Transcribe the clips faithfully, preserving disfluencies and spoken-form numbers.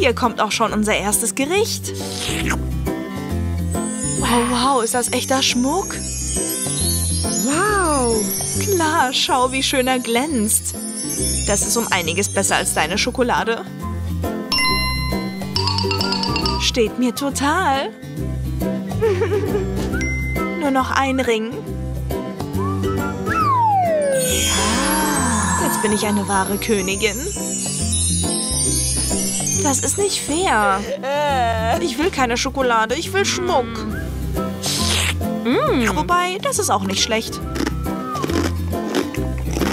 Hier kommt auch schon unser erstes Gericht. Wow, wow, ist das echter Schmuck? Wow! Klar, schau, wie schön er glänzt. Das ist um einiges besser als deine Schokolade. Steht mir total. Nur noch ein Ring. Jetzt bin ich eine wahre Königin. Das ist nicht fair. Ich will keine Schokolade, ich will Schmuck. Mm. Wobei, das ist auch nicht schlecht.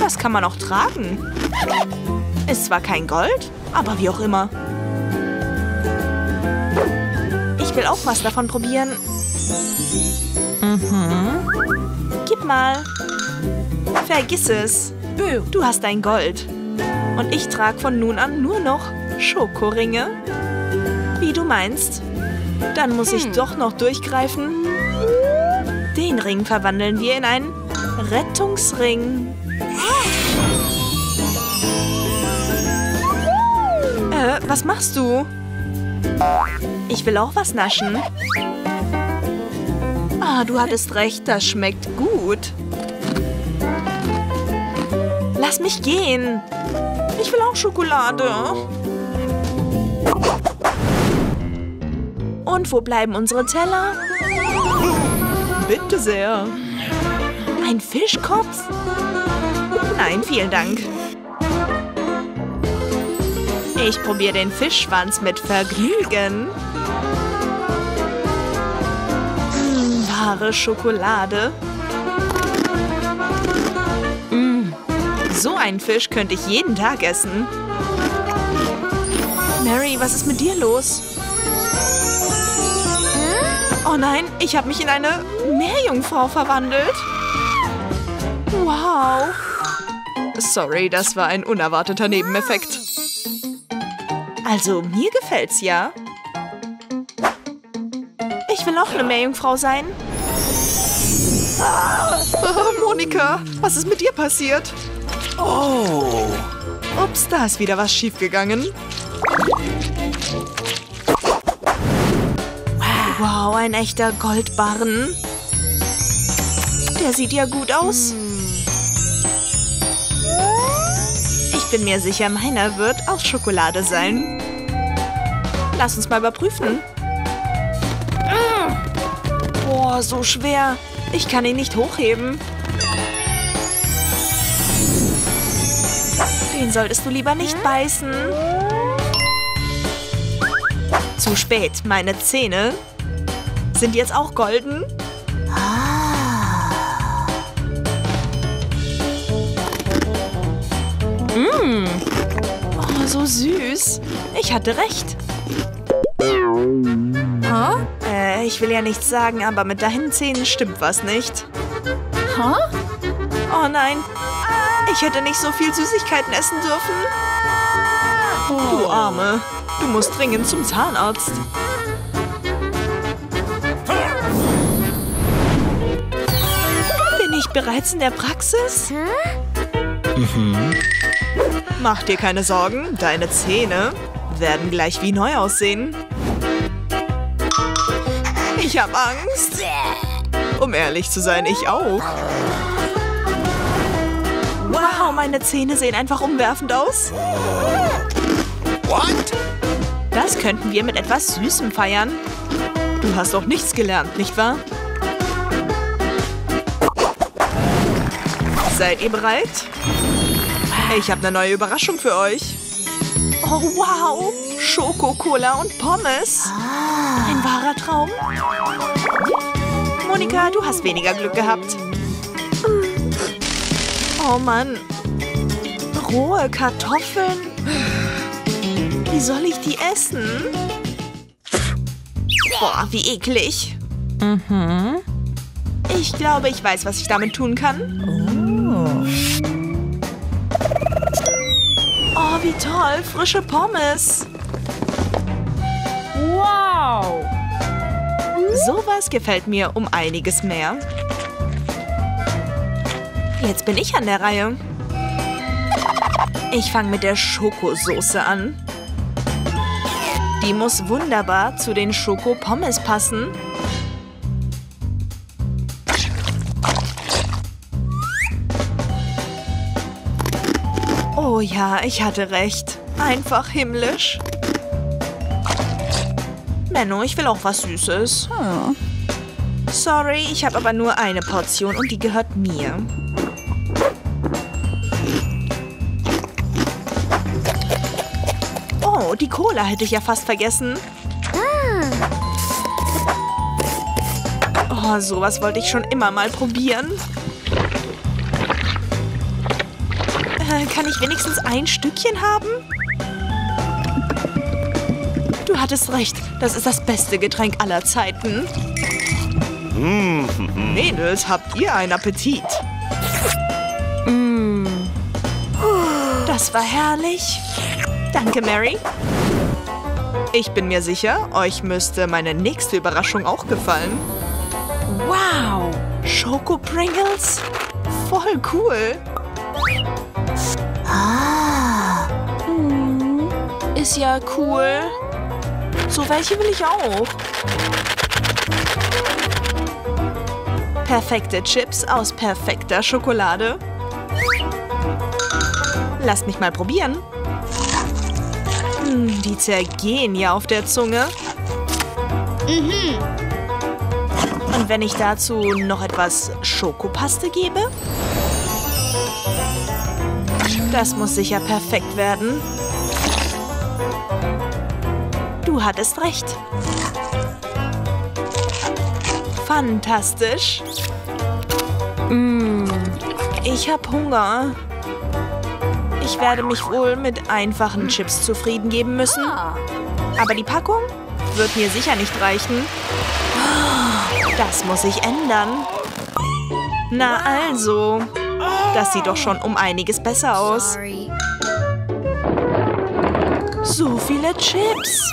Das kann man auch tragen. Ist zwar kein Gold, aber wie auch immer. Ich will auch was davon probieren. Mhm. Gib mal. Vergiss es. Du hast dein Gold. Und ich trage von nun an nur noch Schokoringe. Wie du meinst. Dann muss ich doch noch durchgreifen. Den Ring verwandeln wir in einen Rettungsring. Äh, was machst du? Ich will auch was naschen. Ah, du hattest recht, das schmeckt gut. Lass mich gehen. Ich will auch Schokolade. Und wo bleiben unsere Teller? Bitte sehr. Ein Fischkopf? Nein, vielen Dank. Ich probiere den Fischschwanz mit Vergnügen. Hm, wahre Schokolade. Hm, so einen Fisch könnte ich jeden Tag essen. Mary, was ist mit dir los? Oh nein, ich habe mich in eine Meerjungfrau verwandelt. Wow. Sorry, das war ein unerwarteter Nebeneffekt. Also, mir gefällt's ja. Ich will auch eine Meerjungfrau sein. Oh, Monika, was ist mit dir passiert? Oh. Ups, da ist wieder was schiefgegangen. Wow, ein echter Goldbarren. Der sieht ja gut aus. Ich bin mir sicher, meiner wird aus Schokolade sein. Lass uns mal überprüfen. Boah, so schwer. Ich kann ihn nicht hochheben. Den solltest du lieber nicht beißen. Zu spät, meine Zähne sind jetzt auch golden. Ah. Mm. Oh, so süß. Ich hatte recht. Huh? Äh, ich will ja nichts sagen, aber mit deinen Zähnen stimmt was nicht. Huh? Oh nein. Ich hätte nicht so viel Süßigkeiten essen dürfen. Oh. Du Arme. Du musst dringend zum Zahnarzt. Bin ich bereits in der Praxis? Mhm. Mach dir keine Sorgen, deine Zähne werden gleich wie neu aussehen. Ich habe Angst. Um ehrlich zu sein, ich auch. Wow, meine Zähne sehen einfach umwerfend aus. What? Das könnten wir mit etwas Süßem feiern. Du hast doch nichts gelernt, nicht wahr? Seid ihr bereit? Ich habe eine neue Überraschung für euch. Oh, wow! Schokocola und Pommes. Ein wahrer Traum. Monika, du hast weniger Glück gehabt. Oh Mann. Rohe Kartoffeln. Wie soll ich die essen? Boah, wie eklig. Mhm. Ich glaube, ich weiß, was ich damit tun kann. Oh, oh wie toll. Frische Pommes. Wow. Sowas gefällt mir um einiges mehr. Jetzt bin ich an der Reihe. Ich fange mit der Schokosoße an. Die muss wunderbar zu den Schokopommes passen. Oh ja, ich hatte recht. Einfach himmlisch. Menno, ich will auch was Süßes. Hm. Sorry, ich habe aber nur eine Portion und die gehört mir. Oh, die Cola hätte ich ja fast vergessen. Oh, sowas wollte ich schon immer mal probieren. Äh, kann ich wenigstens ein Stückchen haben? Du hattest recht, das ist das beste Getränk aller Zeiten. Mm-hmm. Mädels, habt ihr einen Appetit? Mm. Das war herrlich. Danke, Mary. Ich bin mir sicher, euch müsste meine nächste Überraschung auch gefallen. Wow! Schoko-Pringles? Voll cool! Ah. Hm. Ist ja cool. So welche will ich auch. Perfekte Chips aus perfekter Schokolade. Lasst mich mal probieren. Hm, die zergehen ja auf der Zunge. Mhm. Und wenn ich dazu noch etwas Schokopaste gebe? Das muss sicher perfekt werden. Du hattest recht. Fantastisch. Mm, ich habe Hunger. Ich werde mich wohl mit einfachen Chips zufrieden geben müssen. Aber die Packung wird mir sicher nicht reichen. Das muss ich ändern. Na also. Das sieht doch schon um einiges besser aus. So viele Chips.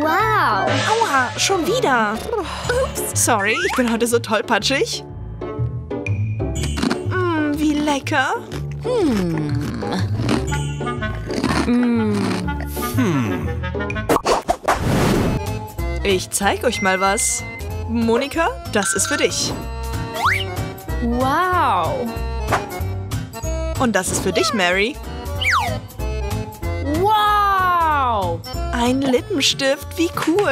Wow. Aua, schon wieder. Ups. Sorry, ich bin heute so tollpatschig. Mm, wie lecker. Mm. Mm. Hm. Ich zeig euch mal was. Monika, das ist für dich. Wow. Und das ist für dich, Mary. Wow. Ein Lippenstift, wie cool.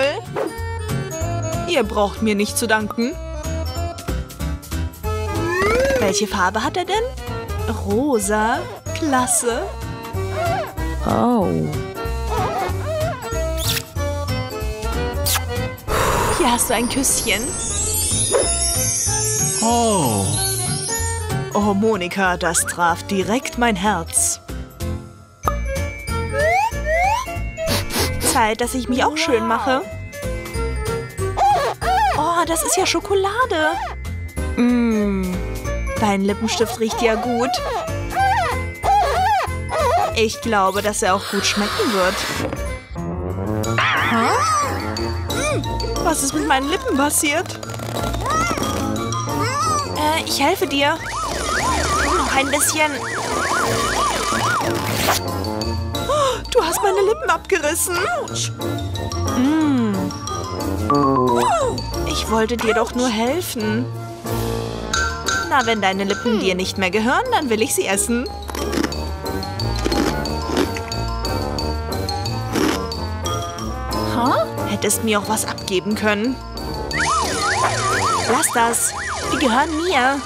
Ihr braucht mir nicht zu danken. Welche Farbe hat er denn? Rosa. Klasse. Oh. Hier hast du ein Küsschen. Oh. Oh, Monika, das traf direkt mein Herz. Zeit, dass ich mich auch schön mache. Oh, das ist ja Schokolade. Mm. Dein Lippenstift riecht ja gut. Ich glaube, dass er auch gut schmecken wird. Huh? Was ist mit meinen Lippen passiert? Äh, ich helfe dir. Noch ein bisschen. Oh, du hast meine Lippen abgerissen. Mm. Ich wollte dir doch nur helfen. Na, wenn deine Lippen dir nicht mehr gehören, dann will ich sie essen. Hättest mir auch was abgeben können. Lass das. Die gehören mir.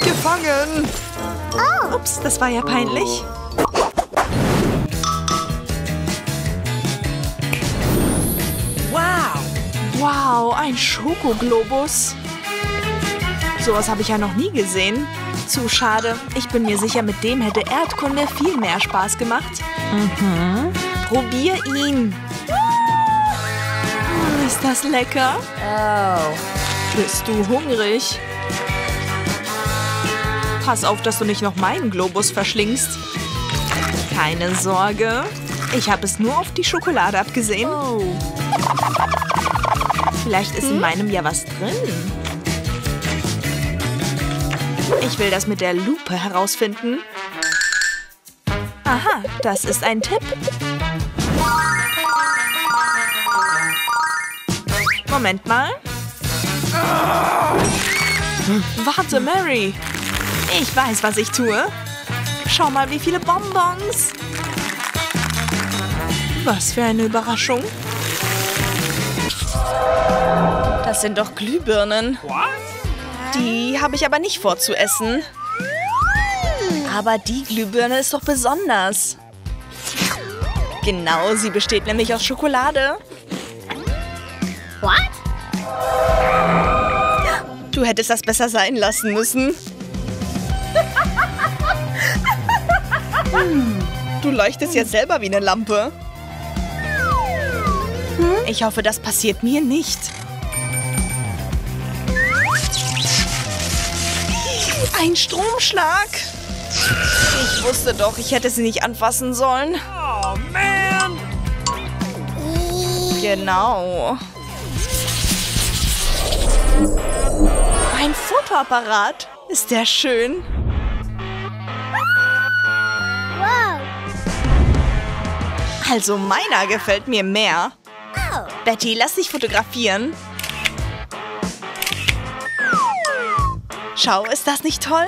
Gefangen. Oh. Ups, das war ja peinlich. Wow. Wow, ein Schokoglobus. Sowas habe ich ja noch nie gesehen. Zu schade. Ich bin mir sicher, mit dem hätte Erdkunde viel mehr Spaß gemacht. Mhm. Probier ihn. Oh, ist das lecker? Oh. Bist du hungrig? Pass auf, dass du nicht noch meinen Globus verschlingst. Keine Sorge. Ich habe es nur auf die Schokolade abgesehen. Oh. Vielleicht ist hm? in meinem ja was drin. Ich will das mit der Lupe herausfinden. Aha, das ist ein Tipp. Moment mal. Warte, Mary. Ich weiß, was ich tue. Schau mal, wie viele Bonbons. Was für eine Überraschung. Das sind doch Glühbirnen. Die habe ich aber nicht vor zu essen. Aber die Glühbirne ist doch besonders. Genau, sie besteht nämlich aus Schokolade. Du hättest das besser sein lassen müssen. Hm, du leuchtest jetzt selber wie eine Lampe. Ich hoffe, das passiert mir nicht. Ein Stromschlag. Ich wusste doch, ich hätte sie nicht anfassen sollen. Oh, man. Genau. Ein Fotoapparat. Ist der schön? Wow. Also meiner gefällt mir mehr. Oh. Betty, lass dich fotografieren. Schau, ist das nicht toll?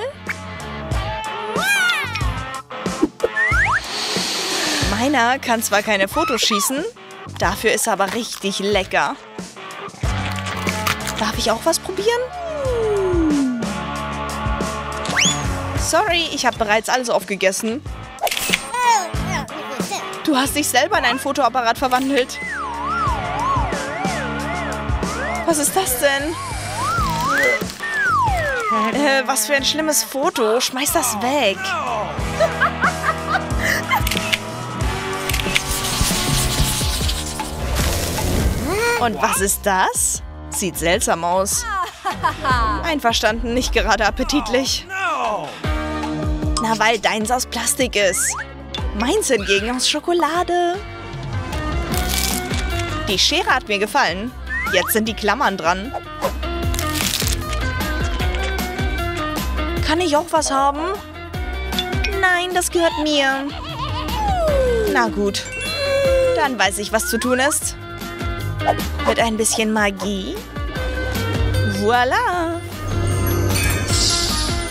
Meiner kann zwar keine Fotos schießen, dafür ist er aber richtig lecker. Darf ich auch was probieren? Sorry, ich habe bereits alles aufgegessen. Du hast dich selber in einen Fotoapparat verwandelt. Was ist das denn? Äh, was für ein schlimmes Foto. Schmeiß das weg. Und was ist das? Sieht seltsam aus. Einverstanden, nicht gerade appetitlich. Na, weil deins aus Plastik ist. Meins hingegen aus Schokolade. Die Schere hat mir gefallen. Jetzt sind die Klammern dran. Kann ich auch was haben? Nein, das gehört mir. Na gut. Dann weiß ich, was zu tun ist. Mit ein bisschen Magie. Voila.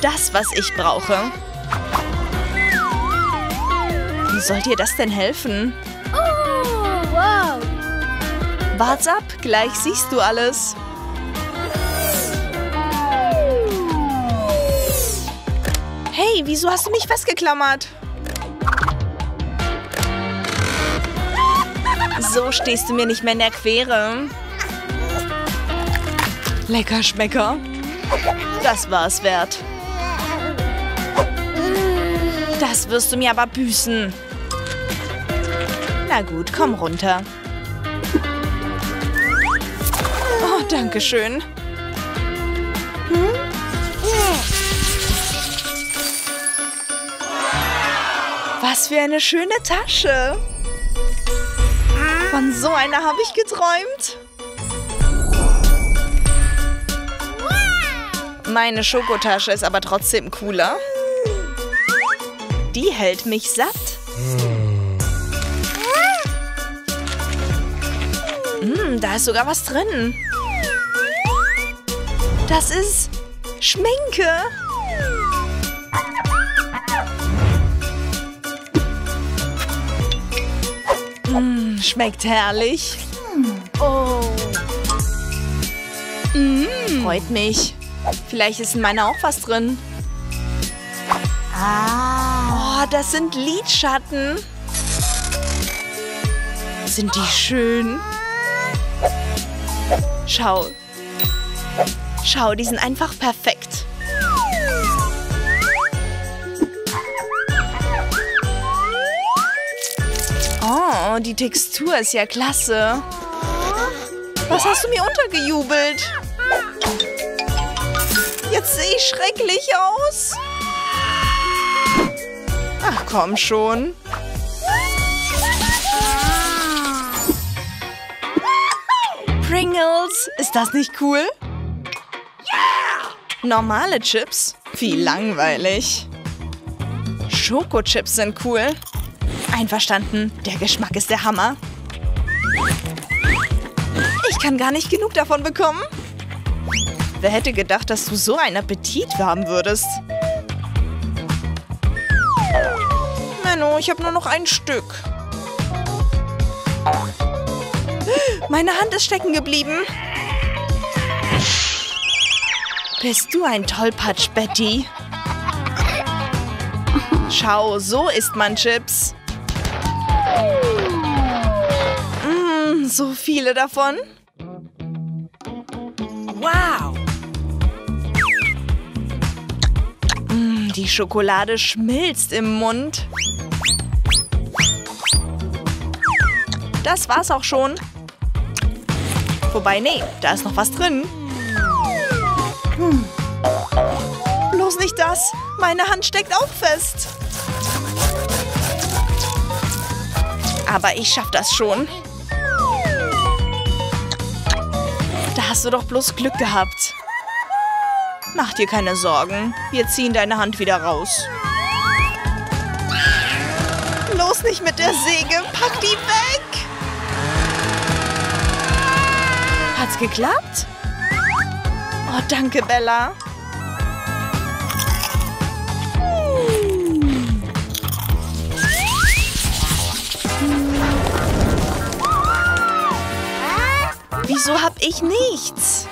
Das, was ich brauche. Wie soll dir das denn helfen? Oh, wow. Wart's ab, gleich siehst du alles. Hey, wieso hast du mich festgeklammert? So stehst du mir nicht mehr in der Quere. Lecker Schmecker. Das war's wert. Das wirst du mir aber büßen. Na gut, komm runter. Oh, danke schön. Was für eine schöne Tasche. Von so einer habe ich geträumt. Meine Schokotasche ist aber trotzdem cooler. Die hält mich satt. Mm, da ist sogar was drin. Das ist Schminke. Mmh, schmeckt herrlich. Oh. Mmh, freut mich. Vielleicht ist in meiner auch was drin. Ah. Oh, das sind Lidschatten. Sind die schön? Schau. Schau, die sind einfach perfekt. Oh, die Textur ist ja klasse. Was hast du mir untergejubelt? Jetzt sehe ich schrecklich aus. Ach, komm schon. Pringles, ist das nicht cool? Normale Chips? Wie langweilig. Schokochips sind cool. Einverstanden, der Geschmack ist der Hammer. Ich kann gar nicht genug davon bekommen. Wer hätte gedacht, dass du so einen Appetit haben würdest? Menno, ich habe nur noch ein Stück. Meine Hand ist stecken geblieben. Bist du ein Tollpatsch, Betty? Schau, so isst man Chips. Mm, so viele davon. Wow! Mm, die Schokolade schmilzt im Mund. Das war's auch schon. Wobei, nee, da ist noch was drin. Hm. Bloß nicht das. Meine Hand steckt auch fest. Aber ich schaff das schon. Da hast du doch bloß Glück gehabt. Mach dir keine Sorgen. Wir ziehen deine Hand wieder raus. Bloß nicht mit der Säge. Pack die weg. Hat's geklappt? Oh, danke, Bella. Wieso hab ich nichts?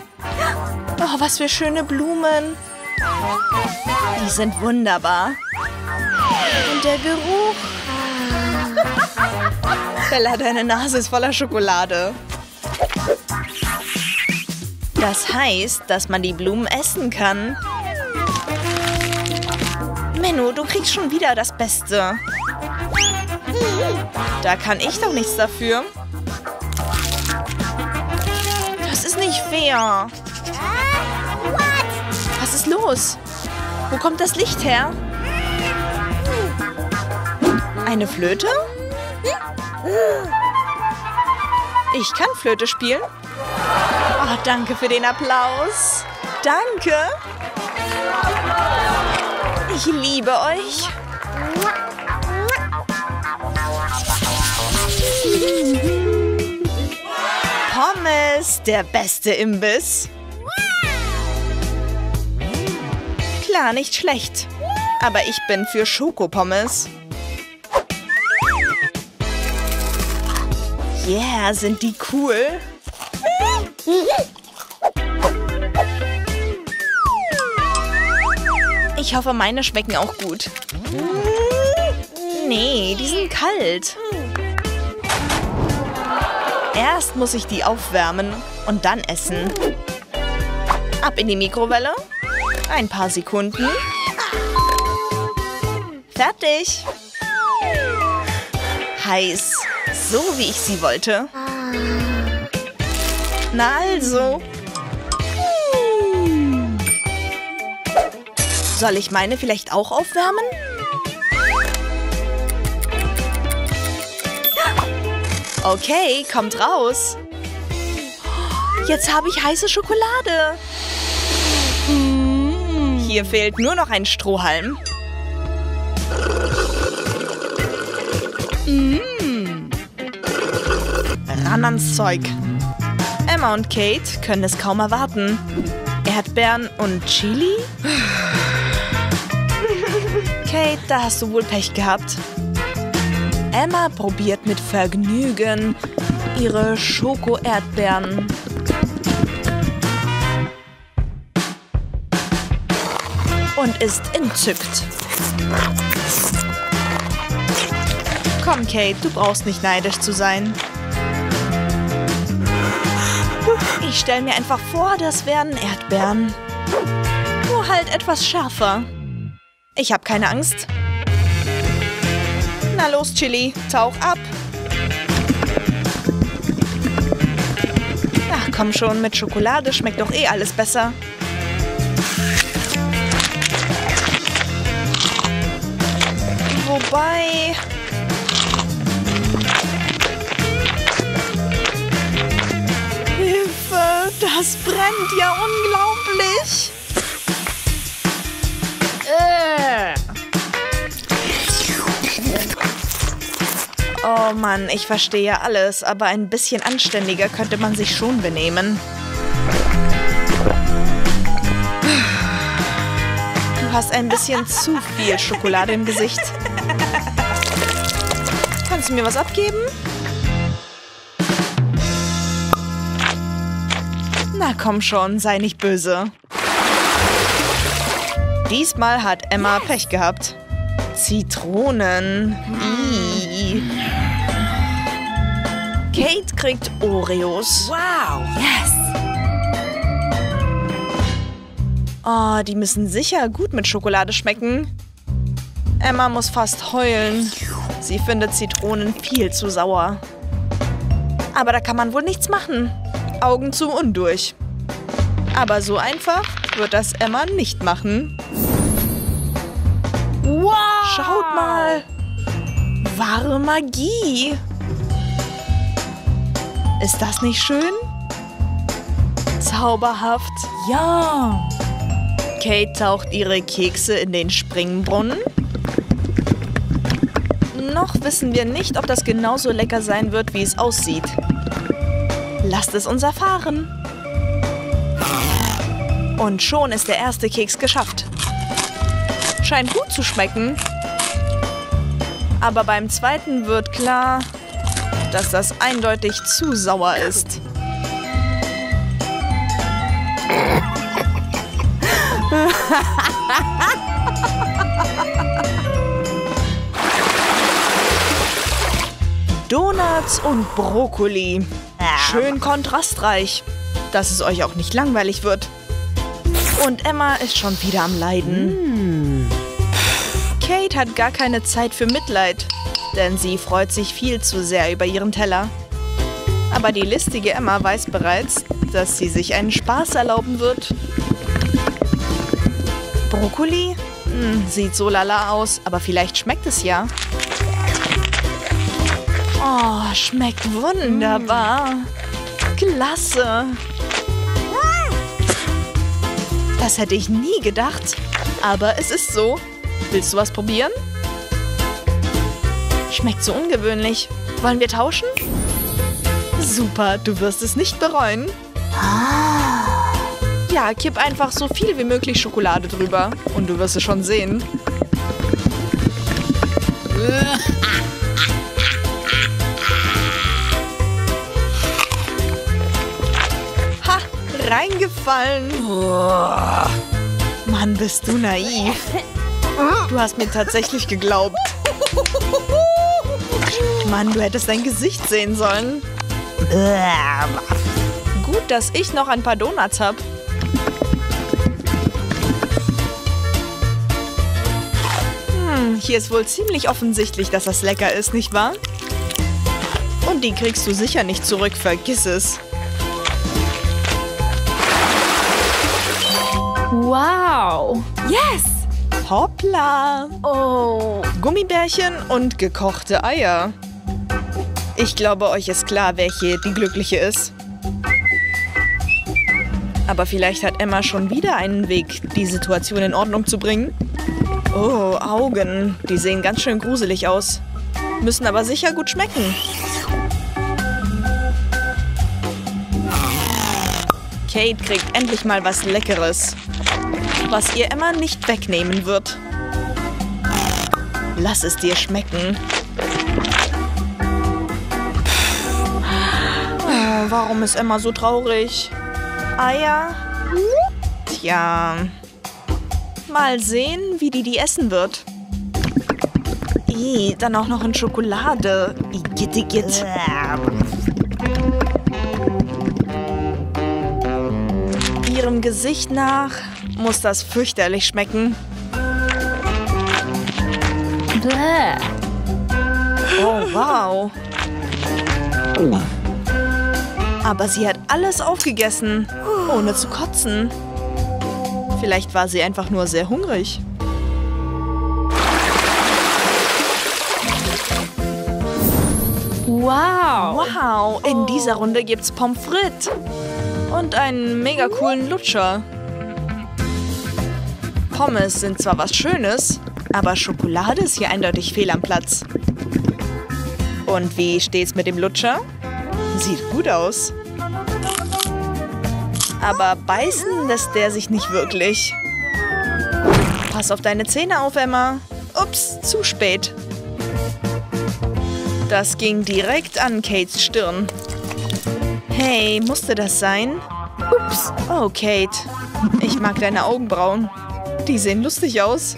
Oh, was für schöne Blumen. Die sind wunderbar. Und der Geruch. Bella, deine Nase ist voller Schokolade. Das heißt, dass man die Blumen essen kann. Menno, du kriegst schon wieder das Beste. Da kann ich doch nichts dafür. Das ist nicht fair. Was ist los? Wo kommt das Licht her? Eine Flöte? Ich kann Flöte spielen. Oh, danke für den Applaus. Danke. Ich liebe euch. Pommes, der beste Imbiss. Klar, nicht schlecht. Aber ich bin für Schokopommes. Yeah, sind die cool. Ich hoffe, meine schmecken auch gut. Nee, die sind kalt. Erst muss ich die aufwärmen und dann essen. Ab in die Mikrowelle. Ein paar Sekunden. Fertig. Heiß. So, wie ich sie wollte. Na also. Soll ich meine vielleicht auch aufwärmen? Okay, kommt raus. Jetzt habe ich heiße Schokolade. Hier fehlt nur noch ein Strohhalm. Mm. Ran ans Zeug. Emma und Kate können es kaum erwarten. Erdbeeren und Chili? Kate, da hast du wohl Pech gehabt. Emma probiert mit Vergnügen ihre Schoko-Erdbeeren. Und ist entzückt. Komm, Kate, du brauchst nicht neidisch zu sein. Ich stelle mir einfach vor, das wären Erdbeeren. Nur halt etwas schärfer. Ich habe keine Angst. Na los, Chili, tauch ab. Ach komm schon, mit Schokolade schmeckt doch eh alles besser. Wobei... Das brennt ja unglaublich. Äh. Oh Mann, ich verstehe alles, aber ein bisschen anständiger könnte man sich schon benehmen. Du hast ein bisschen zu viel Schokolade im Gesicht. Kannst du mir was abgeben? Na komm schon, sei nicht böse. Diesmal hat Emma Pech gehabt. Zitronen. Iii. Kate kriegt Oreos. Wow. Yes. Oh, die müssen sicher gut mit Schokolade schmecken. Emma muss fast heulen. Sie findet Zitronen viel zu sauer. Aber da kann man wohl nichts machen. Augen zu und durch. Aber so einfach wird das Emma nicht machen. Wow! Schaut mal! Wahre Magie! Ist das nicht schön? Zauberhaft? Ja! Kate taucht ihre Kekse in den Springbrunnen. Noch wissen wir nicht, ob das genauso lecker sein wird, wie es aussieht. Lasst es uns erfahren. Und schon ist der erste Keks geschafft. Scheint gut zu schmecken. Aber beim zweiten wird klar, dass das eindeutig zu sauer ist. Donuts und Brokkoli. Schön kontrastreich, dass es euch auch nicht langweilig wird. Und Emma ist schon wieder am Leiden. Mm. Kate hat gar keine Zeit für Mitleid, denn sie freut sich viel zu sehr über ihren Teller. Aber die listige Emma weiß bereits, dass sie sich einen Spaß erlauben wird. Brokkoli? Hm, sieht so lala aus, aber vielleicht schmeckt es ja. Oh, schmeckt wunderbar. Klasse. Das hätte ich nie gedacht. Aber es ist so. Willst du was probieren? Schmeckt so ungewöhnlich. Wollen wir tauschen? Super, du wirst es nicht bereuen. Ja, kipp einfach so viel wie möglich Schokolade drüber. Und du wirst es schon sehen. Reingefallen. Oh. Mann, bist du naiv. Du hast mir tatsächlich geglaubt. Mann, du hättest dein Gesicht sehen sollen. Gut, dass ich noch ein paar Donuts habe. Hm, hier ist wohl ziemlich offensichtlich, dass das lecker ist, nicht wahr? Und die kriegst du sicher nicht zurück, vergiss es. Wow! Yes! Hoppla! Oh! Gummibärchen und gekochte Eier. Ich glaube, euch ist klar, welche die glückliche ist. Aber vielleicht hat Emma schon wieder einen Weg, die Situation in Ordnung zu bringen. Oh, Augen. Die sehen ganz schön gruselig aus. Müssen aber sicher gut schmecken. Kate kriegt endlich mal was Leckeres, was ihr Emma nicht wegnehmen wird. Lass es dir schmecken. Oh, warum ist Emma so traurig? Eier? Tja. Mal sehen, wie die die essen wird. Ih, dann auch noch in Schokolade. Igittigit. Ihrem Gesicht nach muss das fürchterlich schmecken. Oh, wow. Aber sie hat alles aufgegessen, ohne zu kotzen. Vielleicht war sie einfach nur sehr hungrig. Wow. Wow, in dieser Runde gibt's Pommes frites. Und einen mega coolen Lutscher. Pommes sind zwar was Schönes, aber Schokolade ist hier eindeutig fehl am Platz. Und wie steht's mit dem Lutscher? Sieht gut aus. Aber beißen lässt der sich nicht wirklich. Pass auf deine Zähne auf, Emma. Ups, zu spät. Das ging direkt an Kates Stirn. Hey, musste das sein? Ups. Oh, Kate. Ich mag deine Augenbrauen. Die sehen lustig aus.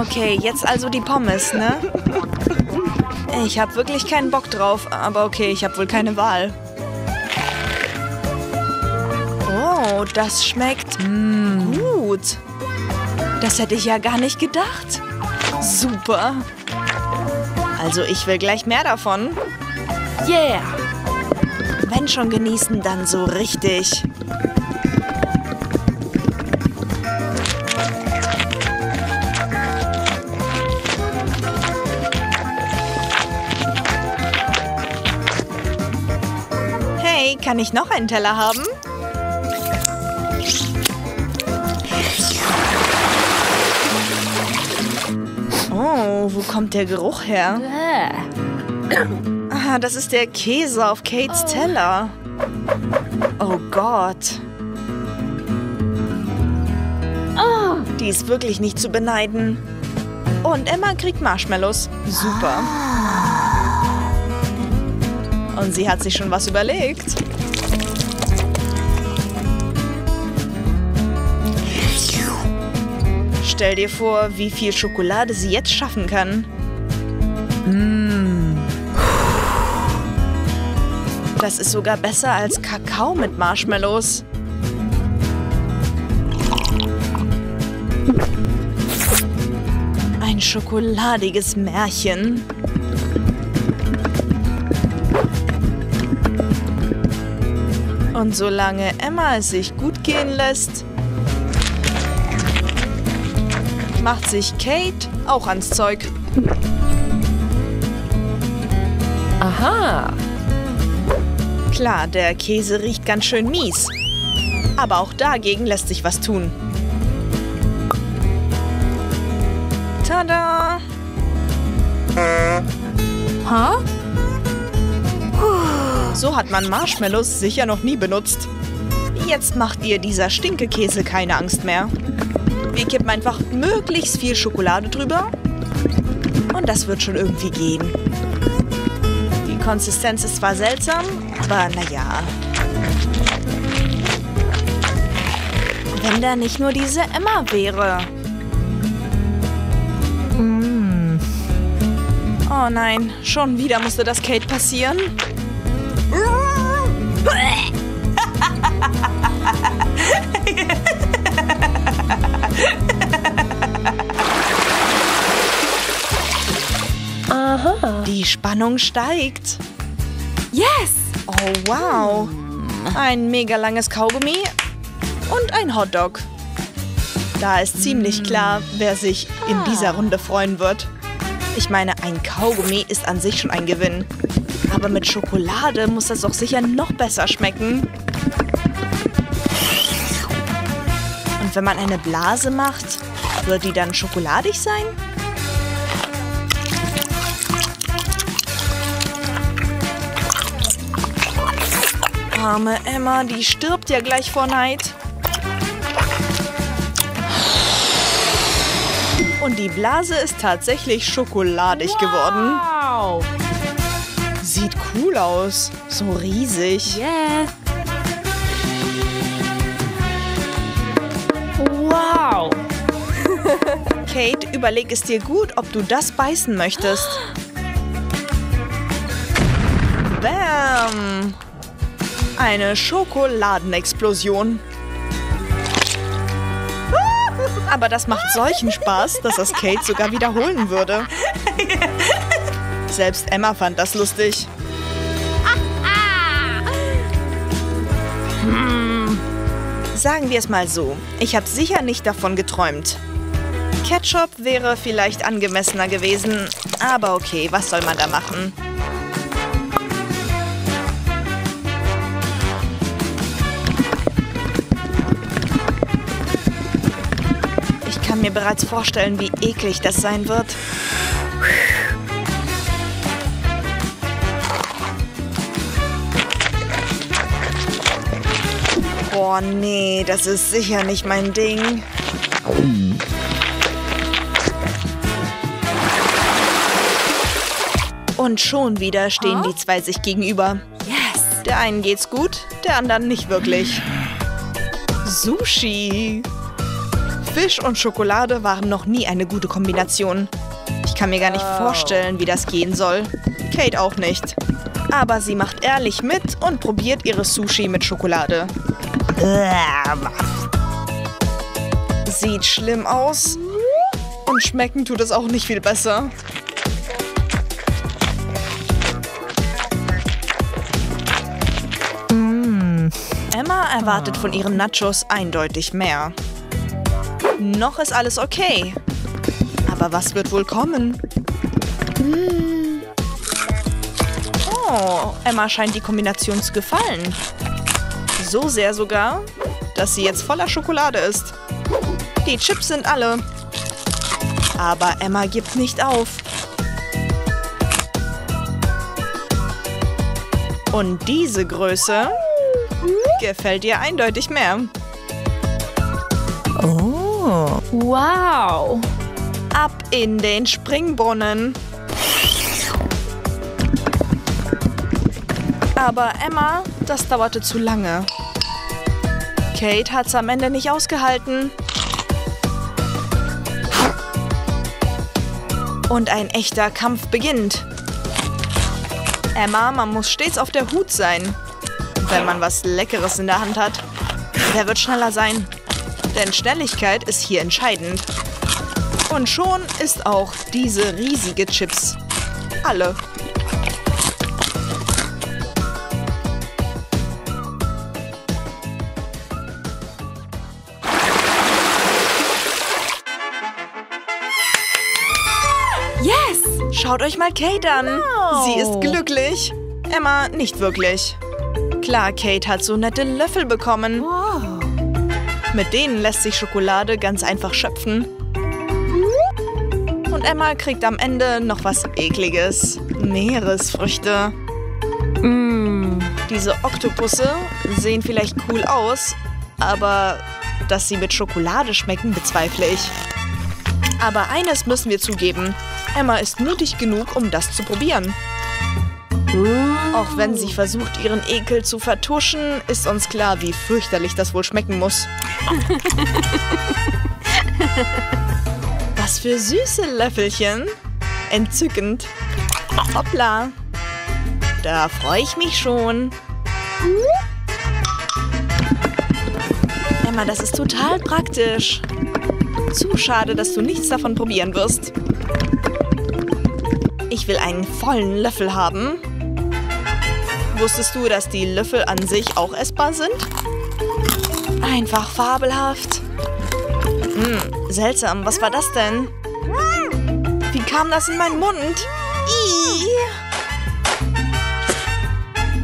Okay, jetzt also die Pommes, ne? Ich habe wirklich keinen Bock drauf, aber okay, ich habe wohl keine Wahl. Oh, das schmeckt mm, gut. Das hätte ich ja gar nicht gedacht. Super. Also ich will gleich mehr davon. Yeah. Wenn schon genießen, dann so richtig. Hey, kann ich noch einen Teller haben? Oh, wo kommt der Geruch her? Ah, das ist der Käse auf Kates Teller. Oh Gott. Die ist wirklich nicht zu beneiden. Und Emma kriegt Marshmallows. Super. Und sie hat sich schon was überlegt. Stell dir vor, wie viel Schokolade sie jetzt schaffen kann. Mm. Das ist sogar besser als Kakao mit Marshmallows. Ein schokoladiges Märchen. Und solange Emma es sich gut gehen lässt, macht sich Kate auch ans Zeug. Aha. Klar, der Käse riecht ganz schön mies. Aber auch dagegen lässt sich was tun. Tada! Äh. Ha? Puh. So hat man Marshmallows sicher noch nie benutzt. Jetzt macht ihr dieser Stinkekäse keine Angst mehr. Wir kippen einfach möglichst viel Schokolade drüber und das wird schon irgendwie gehen. Die Konsistenz ist zwar seltsam, aber naja. Wenn da nicht nur diese Emma wäre. Mm. Oh nein, schon wieder musste das Kate passieren. Aha. Die Spannung steigt. Yes! Oh, wow. Ein mega langes Kaugummi und ein Hotdog. Da ist ziemlich klar, wer sich in dieser Runde freuen wird. Ich meine, ein Kaugummi ist an sich schon ein Gewinn. Aber mit Schokolade muss das doch sicher noch besser schmecken. Und wenn man eine Blase macht, wird die dann schokoladig sein? Arme Emma, die stirbt ja gleich vor Neid. Und die Blase ist tatsächlich schokoladig wow. geworden. Sieht cool aus. So riesig. Yeah. Wow. Kate, überleg es dir gut, ob du das beißen möchtest. Bam. Eine Schokoladenexplosion. Aber das macht solchen Spaß, dass das Kate sogar wiederholen würde. Selbst Emma fand das lustig. Hm. Sagen wir es mal so, ich habe sicher nicht davon geträumt. Ketchup wäre vielleicht angemessener gewesen, aber okay, was soll man da machen? mir bereits vorstellen, wie eklig das sein wird. Boah, nee, das ist sicher nicht mein Ding. Und schon wieder stehen die zwei sich gegenüber. Yes! Der einen geht's gut, der anderen nicht wirklich. Sushi! Fisch und Schokolade waren noch nie eine gute Kombination. Ich kann mir gar nicht vorstellen, wie das gehen soll. Kate auch nicht. Aber sie macht ehrlich mit und probiert ihre Sushi mit Schokolade. Sieht schlimm aus. Und schmecken tut es auch nicht viel besser. Mm. Emma erwartet von ihren Nachos eindeutig mehr. Noch ist alles okay. Aber was wird wohl kommen? Oh, Emma scheint die Kombination zu gefallen. So sehr sogar, dass sie jetzt voller Schokolade ist. Die Chips sind alle. Aber Emma gibt nicht auf. Und diese Größe gefällt ihr eindeutig mehr. Oh, wow. Ab in den Springbrunnen. Aber Emma, das dauerte zu lange. Kate hat's am Ende nicht ausgehalten. Und ein echter Kampf beginnt. Emma, man muss stets auf der Hut sein, wenn man was Leckeres in der Hand hat. Wer wird schneller sein? Denn Schnelligkeit ist hier entscheidend. Und schon ist auch diese riesige Chips alle. Schaut euch mal Kate an. No. Sie ist glücklich. Emma nicht wirklich. Klar, Kate hat so nette Löffel bekommen. Wow. Mit denen lässt sich Schokolade ganz einfach schöpfen. Und Emma kriegt am Ende noch was Ekliges. Meeresfrüchte. Mm. Diese Oktopusse sehen vielleicht cool aus, aber dass sie mit Schokolade schmecken, bezweifle ich. Aber eines müssen wir zugeben. Emma ist mutig genug, um das zu probieren. Auch wenn sie versucht, ihren Ekel zu vertuschen, ist uns klar, wie fürchterlich das wohl schmecken muss. Was für süße Löffelchen. Entzückend. Hoppla. Da freue ich mich schon. Emma, das ist total praktisch. Zu schade, dass du nichts davon probieren wirst. Ich will einen vollen Löffel haben. Wusstest du, dass die Löffel an sich auch essbar sind? Einfach fabelhaft. Hm, seltsam, was war das denn? Wie kam das in meinen Mund? Ii.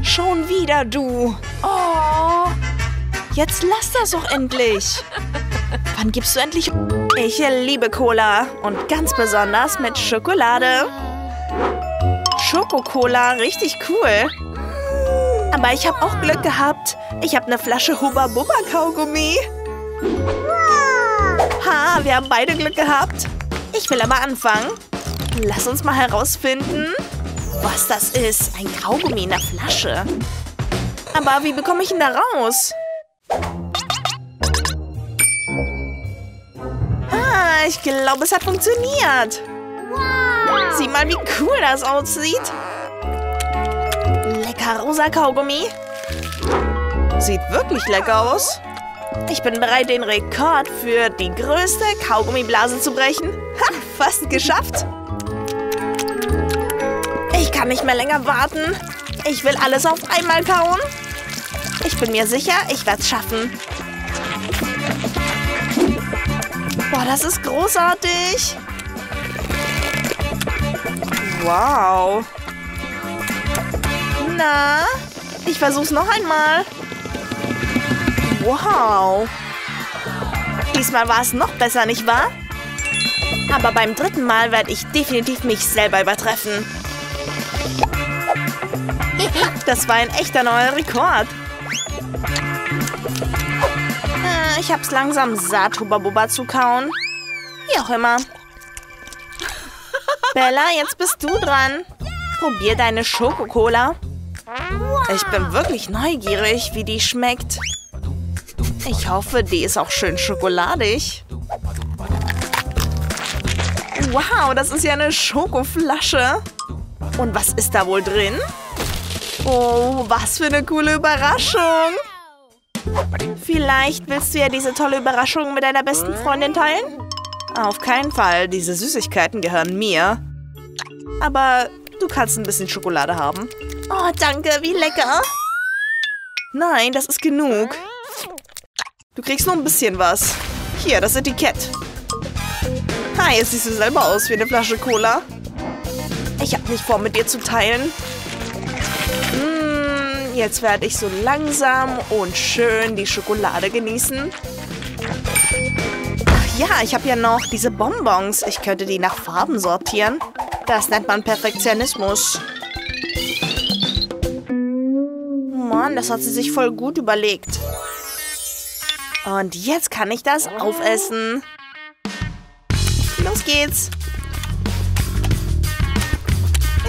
Schon wieder du. Oh. Jetzt lass das doch endlich. Wann gibst du endlich... Ich liebe Cola. Und ganz besonders mit Schokolade. Schokocola, richtig cool. Aber ich habe auch Glück gehabt. Ich habe eine Flasche Hubba-Bubba-Kaugummi. Ha, wir haben beide Glück gehabt. Ich will aber anfangen. Lass uns mal herausfinden, was das ist. Ein Kaugummi in der Flasche. Aber wie bekomme ich ihn da raus? Ah, ich glaube, es hat funktioniert. Sieh mal, wie cool das aussieht. Lecker rosa Kaugummi. Sieht wirklich lecker aus. Ich bin bereit, den Rekord für die größte Kaugummiblase zu brechen. Ha, fast geschafft. Ich kann nicht mehr länger warten. Ich will alles auf einmal kauen. Ich bin mir sicher, ich werde es schaffen. Boah, das ist großartig. Wow. Na, ich versuch's noch einmal. Wow. Diesmal war es noch besser, nicht wahr? Aber beim dritten Mal werde ich definitiv mich selber übertreffen. Das war ein echter neuer Rekord. Äh, ich hab's langsam satt, Hubba Bubba zu kauen. Wie auch immer. Bella, jetzt bist du dran. Probier deine Schokocola. Ich bin wirklich neugierig, wie die schmeckt. Ich hoffe, die ist auch schön schokoladig. Wow, das ist ja eine Schokoflasche. Und was ist da wohl drin? Oh, was für eine coole Überraschung. Vielleicht willst du ja diese tolle Überraschung mit deiner besten Freundin teilen? Auf keinen Fall, diese Süßigkeiten gehören mir. Aber du kannst ein bisschen Schokolade haben. Oh, danke, wie lecker. Nein, das ist genug. Du kriegst nur ein bisschen was. Hier, das Etikett. Hi, jetzt siehst du selber aus wie eine Flasche Cola. Ich habe nicht vor, mit dir zu teilen. Mm, jetzt werde ich so langsam und schön die Schokolade genießen. Ach ja, ich habe ja noch diese Bonbons. Ich könnte die nach Farben sortieren. Das nennt man Perfektionismus. Mann, das hat sie sich voll gut überlegt. Und jetzt kann ich das aufessen. Los geht's.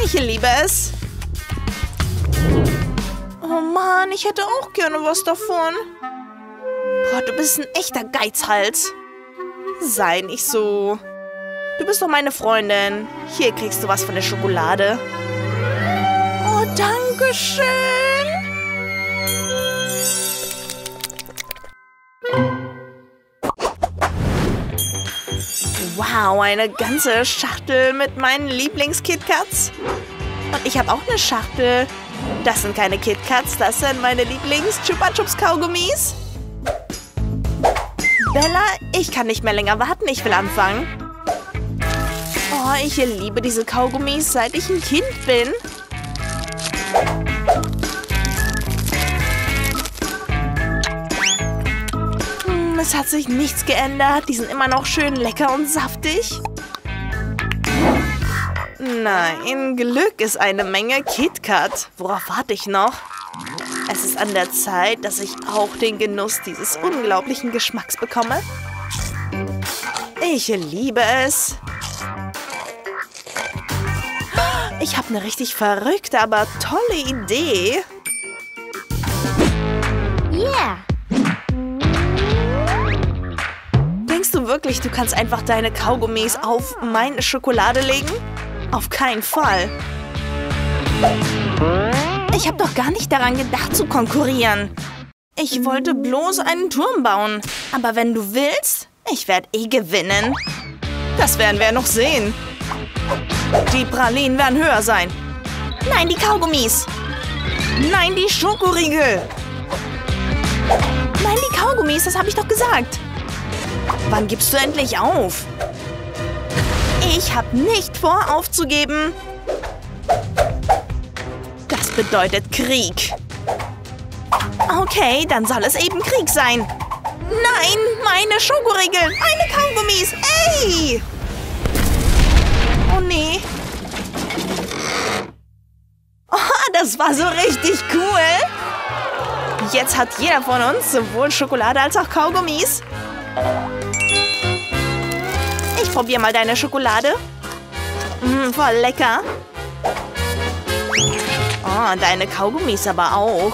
Ich liebe es. Oh Mann, ich hätte auch gerne was davon. Boah, du bist ein echter Geizhals. Sei nicht so. Du bist doch meine Freundin. Hier kriegst du was von der Schokolade. Oh, danke schön. Wow, eine ganze Schachtel mit meinen Lieblings-KitKats. Und ich habe auch eine Schachtel. Das sind keine KitKats, das sind meine Lieblings-Chupa-Chups-Kaugummis. Bella, ich kann nicht mehr länger warten, ich will anfangen. Oh, ich liebe diese Kaugummis, seit ich ein Kind bin. Es hat sich nichts geändert. Die sind immer noch schön lecker und saftig. Nein, Glück ist eine Menge KitKat. Worauf warte ich noch? Es ist an der Zeit, dass ich auch den Genuss dieses unglaublichen Geschmacks bekomme. Ich liebe es. Ich habe eine richtig verrückte, aber tolle Idee. Yeah. Du wirklich, du kannst einfach deine Kaugummis auf meine Schokolade legen? Auf keinen Fall. Ich habe doch gar nicht daran gedacht zu konkurrieren. Ich wollte bloß einen Turm bauen. Aber wenn du willst, ich werde eh gewinnen. Das werden wir noch sehen. Die Pralinen werden höher sein. Nein, die Kaugummis. Nein, die Schokoriegel. Nein, die Kaugummis, das habe ich doch gesagt. Wann gibst du endlich auf? Ich habe nicht vor, aufzugeben. Das bedeutet Krieg. Okay, dann soll es eben Krieg sein. Nein, meine Schokoriegel, meine Kaugummis, ey! Oh nee. Oh, das war so richtig cool. Jetzt hat jeder von uns sowohl Schokolade als auch Kaugummis. Ich probiere mal deine Schokolade. Mm, voll lecker. Oh, deine Kaugummis aber auch.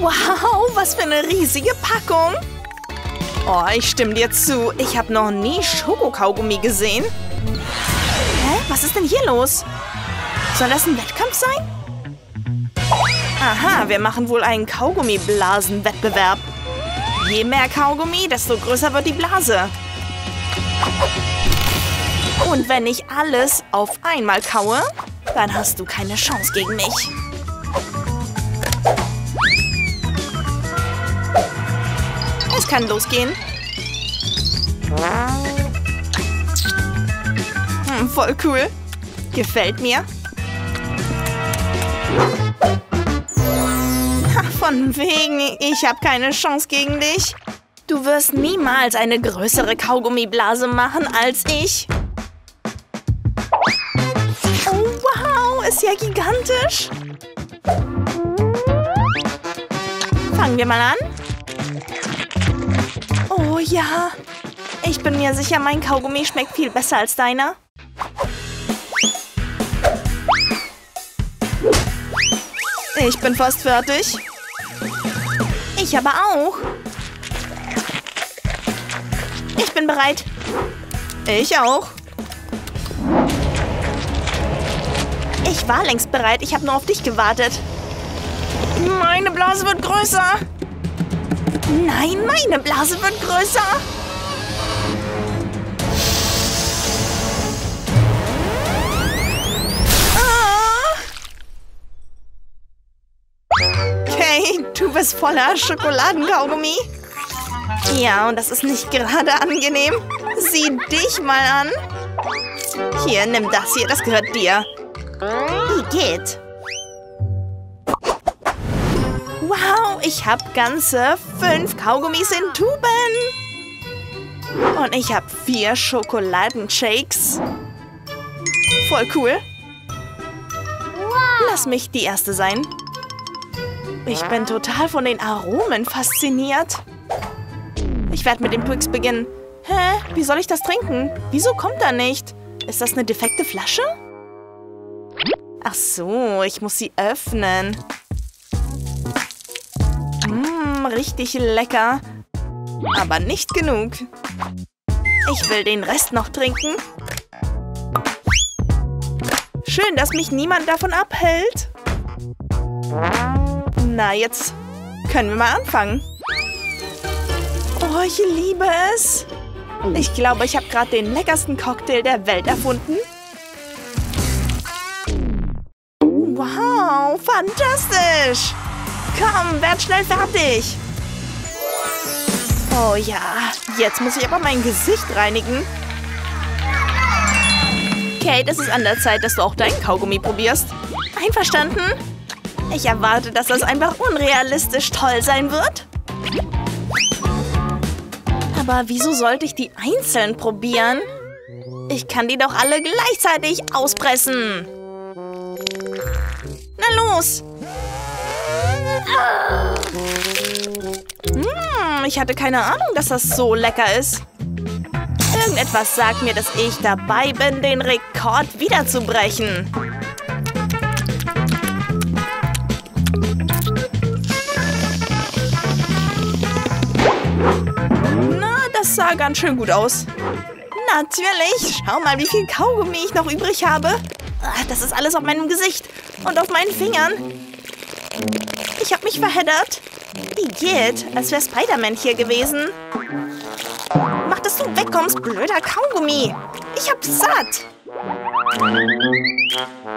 Wow, was für eine riesige Packung. Oh, ich stimme dir zu. Ich habe noch nie Schokokaugummi gesehen. Hä? Was ist denn hier los? Soll das ein Wettkampf sein? Aha, wir machen wohl einen Kaugummiblasenwettbewerb. Je mehr Kaugummi, desto größer wird die Blase. Und wenn ich alles auf einmal kaue, dann hast du keine Chance gegen mich. Es kann losgehen. Hm, voll cool. Gefällt mir. Von wegen, ich habe keine Chance gegen dich. Du wirst niemals eine größere Kaugummiblase machen als ich. Oh, wow, ist ja gigantisch. Fangen wir mal an. Oh ja, ich bin mir sicher, mein Kaugummi schmeckt viel besser als deiner. Ich bin fast fertig. Ich aber auch. Ich bin bereit. Ich auch. Ich war längst bereit. Ich habe nur auf dich gewartet. Meine Blase wird größer. Nein, meine Blase wird größer. Ah. Okay, du bist voller Schokoladenkaugummi. Ja, und das ist nicht gerade angenehm. Sieh dich mal an. Hier, nimm das hier, das gehört dir. Wie geht's? Wow, ich habe ganze fünf Kaugummis in Tuben. Und ich habe vier Schokoladenshakes. Voll cool. Lass mich die erste sein. Ich bin total von den Aromen fasziniert. Ich werde mit dem Twix beginnen. Hä? Wie soll ich das trinken? Wieso kommt er nicht? Ist das eine defekte Flasche? Ach so, ich muss sie öffnen. Mmm, richtig lecker. Aber nicht genug. Ich will den Rest noch trinken. Schön, dass mich niemand davon abhält. Na, jetzt können wir mal anfangen. Oh, ich liebe es. Ich glaube, ich habe gerade den leckersten Cocktail der Welt erfunden. Wow, fantastisch. Komm, werd schnell fertig. Oh ja, jetzt muss ich aber mein Gesicht reinigen. Kate, es ist an der Zeit, dass du auch deinen Kaugummi probierst. Einverstanden? Ich erwarte, dass das einfach unrealistisch toll sein wird. Aber wieso sollte ich die einzeln probieren? Ich kann die doch alle gleichzeitig auspressen. Na los! Hm, ich hatte keine Ahnung, dass das so lecker ist. Irgendetwas sagt mir, dass ich dabei bin, den Rekord wiederzubrechen. Das sah ganz schön gut aus. Natürlich. Schau mal, wie viel Kaugummi ich noch übrig habe. Das ist alles auf meinem Gesicht und auf meinen Fingern. Ich habe mich verheddert. Wie geht? Als wäre Spider-Man hier gewesen. Mach, dass du wegkommst, blöder Kaugummi. Ich hab's satt.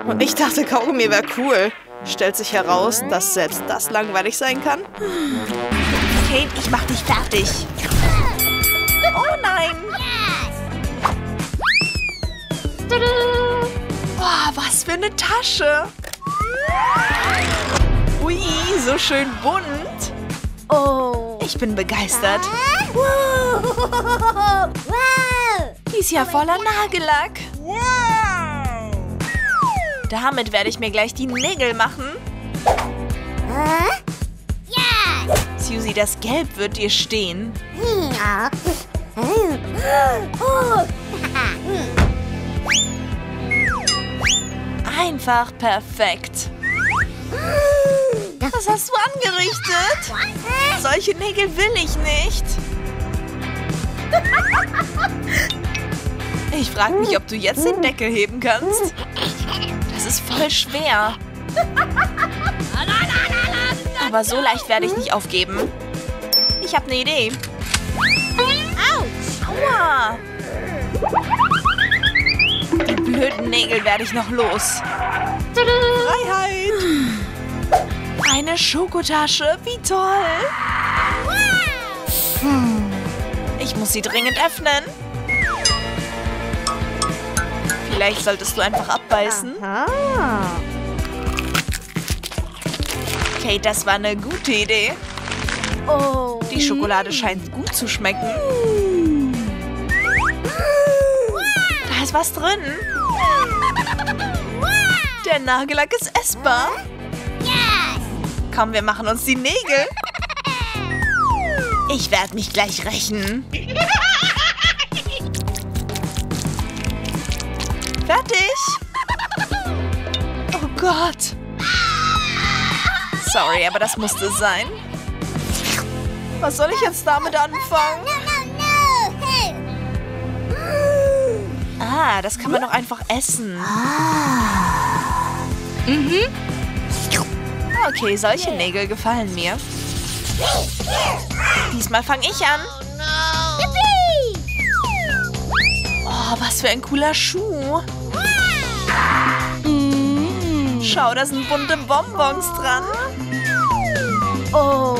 Und ich dachte, Kaugummi wäre cool. Stellt sich heraus, dass selbst das langweilig sein kann. Kate, ich mach dich fertig. Oh nein! Boah, was für eine Tasche! Ui, so schön bunt! Oh, ich bin begeistert! Die ist ja voller Nagellack! Damit werde ich mir gleich die Nägel machen! Susie, das Gelb wird dir stehen! Einfach perfekt. Was hast du angerichtet? Solche Nägel will ich nicht. Ich frage mich, ob du jetzt den Deckel heben kannst. Das ist voll schwer. Aber so leicht werde ich nicht aufgeben. Ich habe eine Idee. Aua! Die blöden Nägel werde ich noch los. Freiheit! Eine Schokotasche, wie toll! Ich muss sie dringend öffnen. Vielleicht solltest du einfach abbeißen. Okay, das war eine gute Idee. Oh. Die Schokolade scheint gut zu schmecken. Da ist was drin. Der Nagellack ist essbar. Komm, wir machen uns die Nägel. Ich werde mich gleich rächen. Fertig. Oh Gott. Sorry, aber das musste sein. Was soll ich jetzt damit anfangen? Ah, das kann man doch einfach essen. Mhm. Okay, solche Nägel gefallen mir. Diesmal fange ich an. Oh, was für ein cooler Schuh. Schau, da sind bunte Bonbons dran. Oh.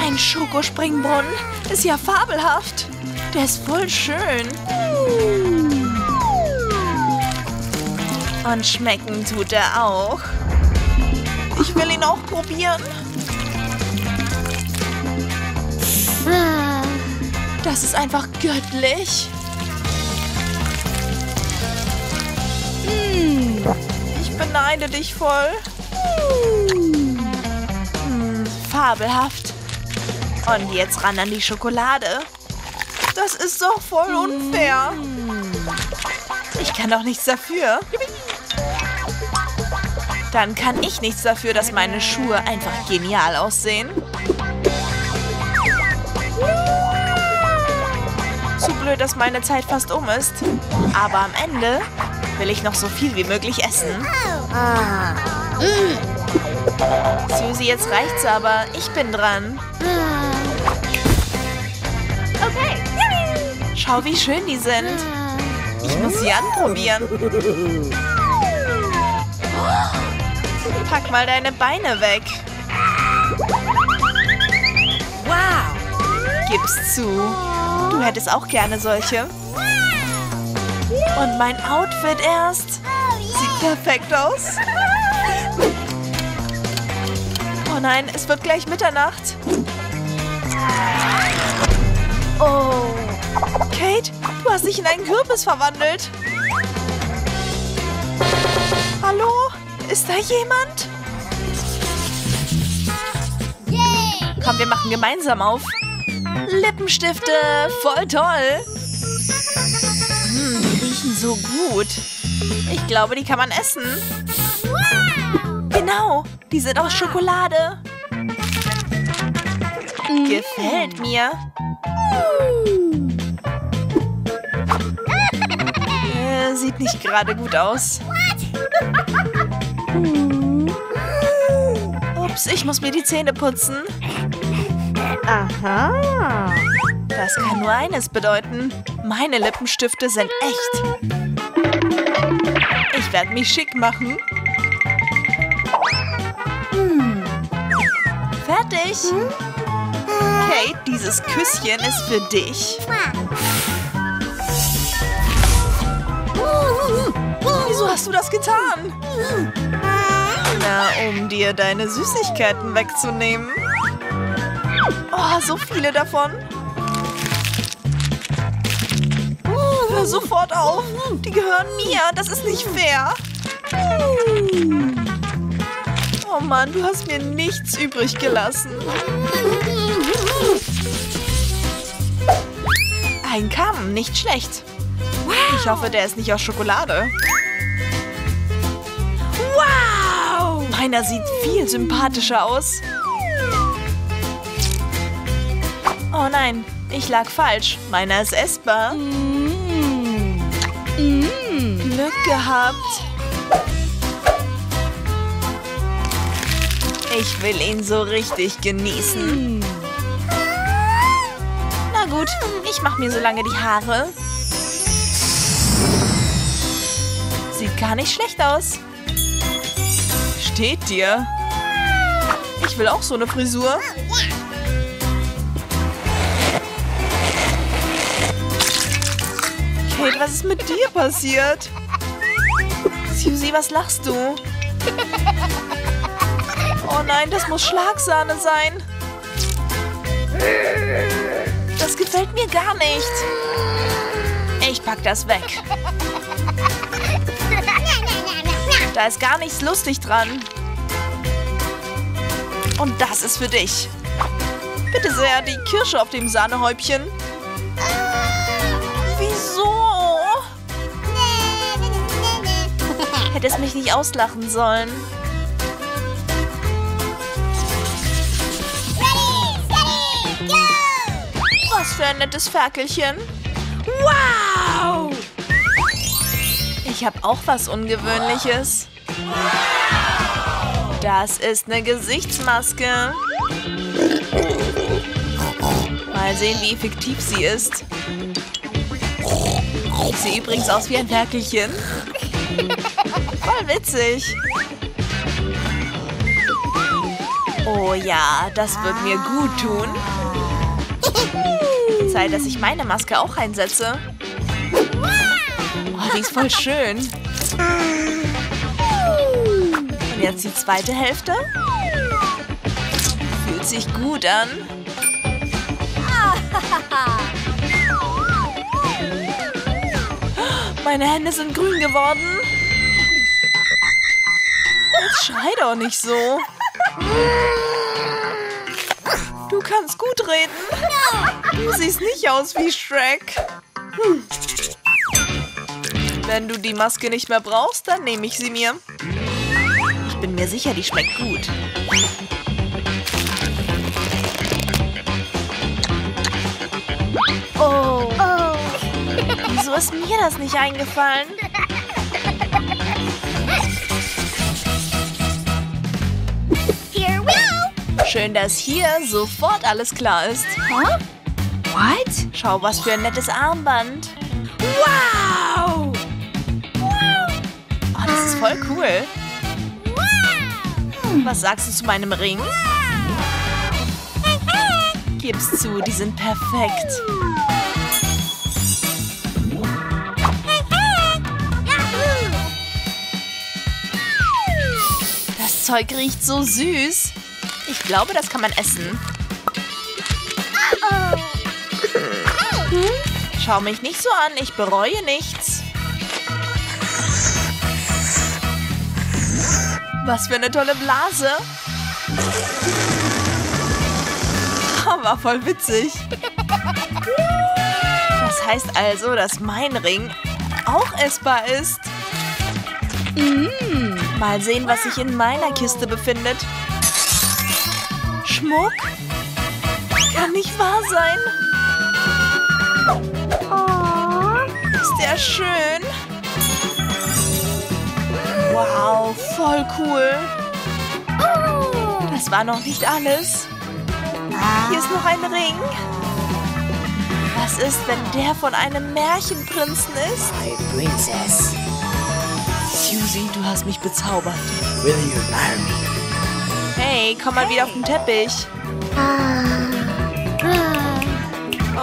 Ein Schokospringbrunnen ist ja fabelhaft. Der ist voll schön. Und schmecken tut er auch. Ich will ihn auch probieren. Das ist einfach göttlich. Ich beneide dich voll. Hm, fabelhaft. Und jetzt ran an die Schokolade. Das ist doch voll unfair. Ich kann doch nichts dafür. Dann kann ich nichts dafür, dass meine Schuhe einfach genial aussehen. Zu blöd, dass meine Zeit fast um ist. Aber am Ende will ich noch so viel wie möglich essen. Susi, jetzt reicht's aber. Ich bin dran. Okay. Schau, wie schön die sind. Ich muss sie anprobieren. Pack mal deine Beine weg. Wow. Gib's zu. Du hättest auch gerne solche. Und mein Outfit erst. Sieht perfekt aus. Oh nein, es wird gleich Mitternacht. Oh. Kate, du hast dich in einen Kürbis verwandelt. Hallo? Ist da jemand? Yeah. Komm, wir machen gemeinsam auf. Lippenstifte, voll toll. Hm, die riechen so gut. Ich glaube, die kann man essen. Wow. Genau, die sind aus Schokolade. Mm. Gefällt mir. Äh, sieht nicht gerade gut aus. Ups, ich muss mir die Zähne putzen. Aha. Das kann nur eines bedeuten. Meine Lippenstifte sind echt. Ich werde mich schick machen. Hm. Fertig. Kate, dieses Küsschen ist für dich. Wieso hast du das getan? Na, um dir deine Süßigkeiten wegzunehmen. Oh, so viele davon. Hör sofort auf. Die gehören mir. Das ist nicht fair. Oh Mann, du hast mir nichts übrig gelassen. Ein Kamm, nicht schlecht. Ich hoffe, der ist nicht aus Schokolade. Wow! Meiner sieht viel sympathischer aus. Oh nein, ich lag falsch. Meiner ist essbar. Mm. Mm. Glück gehabt. Ich will ihn so richtig genießen. Mm. Na gut, ich mache mir so lange die Haare. Sieht gar nicht schlecht aus. Steht dir. Ich will auch so eine Frisur. Okay, Kate, was ist mit dir passiert? Susie, was lachst du? Oh nein, das muss Schlagsahne sein. Das gefällt mir gar nicht. Ich pack das weg. Da ist gar nichts lustig dran. Und das ist für dich. Bitte sehr, die Kirsche auf dem Sahnehäubchen. Wieso? Hättest mich nicht auslachen sollen. Was für ein nettes Ferkelchen. Wow! Ich habe auch was Ungewöhnliches. Das ist eine Gesichtsmaske. Mal sehen, wie effektiv sie ist. Ich sehe übrigens aus wie ein Ferkelchen. Voll witzig. Oh ja, das wird mir gut tun. Zeit, dass ich meine Maske auch einsetze. Oh, die ist voll schön. Und jetzt die zweite Hälfte. Fühlt sich gut an. Meine Hände sind grün geworden. Jetzt schrei doch nicht so. Du kannst gut reden. Du siehst nicht aus wie Shrek. Hm. Wenn du die Maske nicht mehr brauchst, dann nehme ich sie mir. Ich bin mir sicher, die schmeckt gut. Oh. Oh. Wieso ist mir das nicht eingefallen? Here we go. Schön, dass hier sofort alles klar ist. Huh? What? Schau, was für ein nettes Armband. Wow! Das ist voll cool. Was sagst du zu meinem Ring? Gib's zu, die sind perfekt. Das Zeug riecht so süß. Ich glaube, das kann man essen. Schau mich nicht so an, ich bereue nichts. Was für eine tolle Blase. War voll witzig. Das heißt also, dass mein Ring auch essbar ist. Mm. Mal sehen, was sich in meiner Kiste befindet. Schmuck? Kann nicht wahr sein. Ist der schön? Wow, voll cool. Das war noch nicht alles. Hier ist noch ein Ring. Was ist, wenn der von einem Märchenprinzen ist? My princess. Susie, du hast mich bezaubert. Will you marry me? Hey, komm mal hey. wieder auf den Teppich.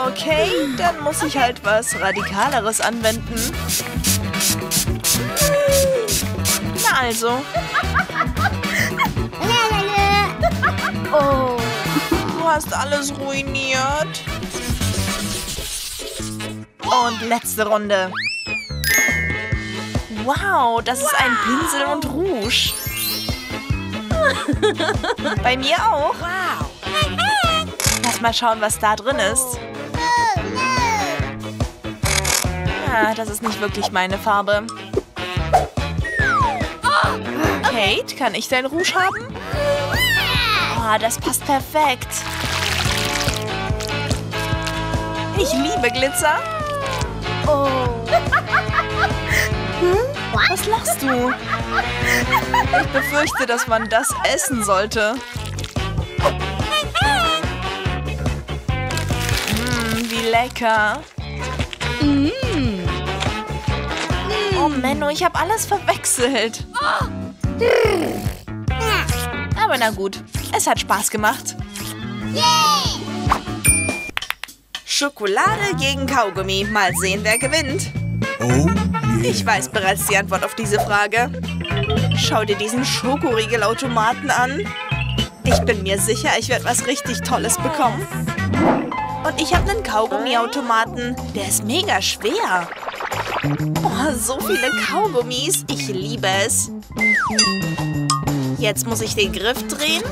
Okay, dann muss ich halt was Radikaleres anwenden. Na also. Oh, du hast alles ruiniert. Und letzte Runde. Wow, das ist ein Pinsel und Rouge. Bei mir auch. Lass mal schauen, was da drin ist. Ah, das ist nicht wirklich meine Farbe. Kate, kann ich dein Rouge haben? Oh, das passt perfekt. Ich liebe Glitzer. Oh. Hm? Was lachst du? Ich befürchte, dass man das essen sollte. Hm, wie lecker. Oh Menno, ich habe alles verwechselt. Aber na gut, es hat Spaß gemacht. Yay! Schokolade gegen Kaugummi. Mal sehen, wer gewinnt. Oh yeah. Ich weiß bereits die Antwort auf diese Frage. Schau dir diesen Schokoriegelautomaten an. Ich bin mir sicher, ich werde was richtig Tolles bekommen. Und ich habe einen Kaugummiautomaten. Der ist mega schwer. Oh, so viele Kaugummis. Ich liebe es. Jetzt muss ich den Griff drehen.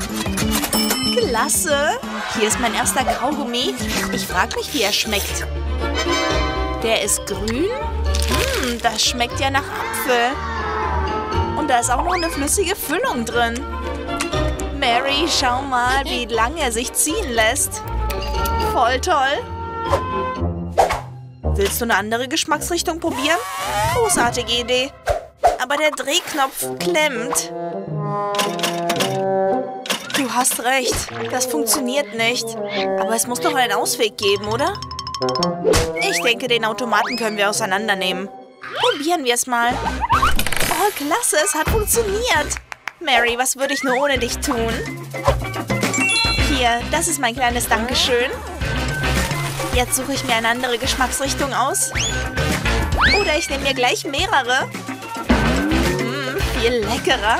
Klasse. Hier ist mein erster Kaugummi. Ich frage mich, wie er schmeckt. Der ist grün. Hm, das schmeckt ja nach Apfel. Und da ist auch noch eine flüssige Füllung drin. Mary, schau mal, wie lange er sich ziehen lässt. Voll toll. Willst du eine andere Geschmacksrichtung probieren? Großartige Idee. Aber der Drehknopf klemmt. Du hast recht. Das funktioniert nicht. Aber es muss doch einen Ausweg geben, oder? Ich denke, den Automaten können wir auseinandernehmen. Probieren wir es mal. Oh, klasse, es hat funktioniert. Mary, was würde ich nur ohne dich tun? Hier, das ist mein kleines Dankeschön. Jetzt suche ich mir eine andere Geschmacksrichtung aus. Oder ich nehme mir gleich mehrere. Hm, viel leckerer.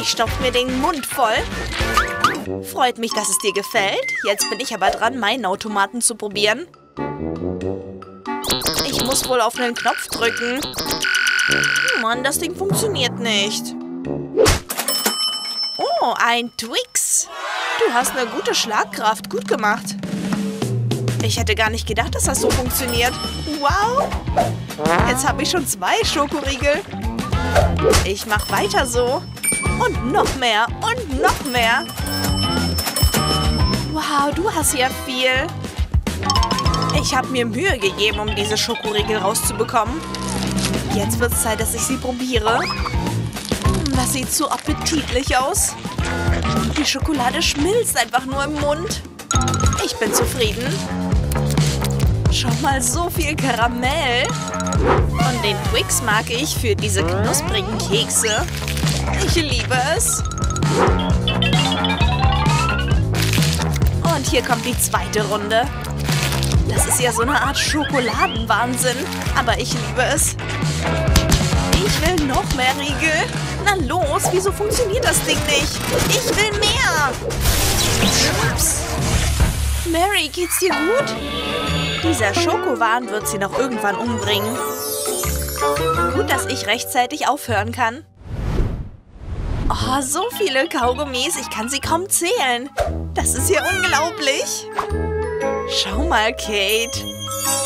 Ich stopfe mir den Mund voll. Freut mich, dass es dir gefällt. Jetzt bin ich aber dran, meinen Automaten zu probieren. Ich muss wohl auf einen Knopf drücken. Mann, das Ding funktioniert nicht. Oh, ein Twix. Du hast eine gute Schlagkraft. Gut gemacht. Ich hätte gar nicht gedacht, dass das so funktioniert. Wow. Jetzt habe ich schon zwei Schokoriegel. Ich mache weiter so. Und noch mehr. Und noch mehr. Wow, du hast ja viel. Ich habe mir Mühe gegeben, um diese Schokoriegel rauszubekommen. Jetzt wird es Zeit, dass ich sie probiere. Das sieht so appetitlich aus. Die Schokolade schmilzt einfach nur im Mund. Ich bin zufrieden. Schau mal, so viel Karamell. Und den Twix mag ich für diese knusprigen Kekse. Ich liebe es. Und hier kommt die zweite Runde. Das ist ja so eine Art Schokoladenwahnsinn. Aber ich liebe es. Ich will noch mehr Riegel. Na los, wieso funktioniert das Ding nicht? Ich will mehr. Ups. Mary, geht's dir gut? Dieser Schokowahn wird sie noch irgendwann umbringen. Gut, dass ich rechtzeitig aufhören kann. Oh, so viele Kaugummis, ich kann sie kaum zählen. Das ist ja unglaublich. Schau mal, Kate.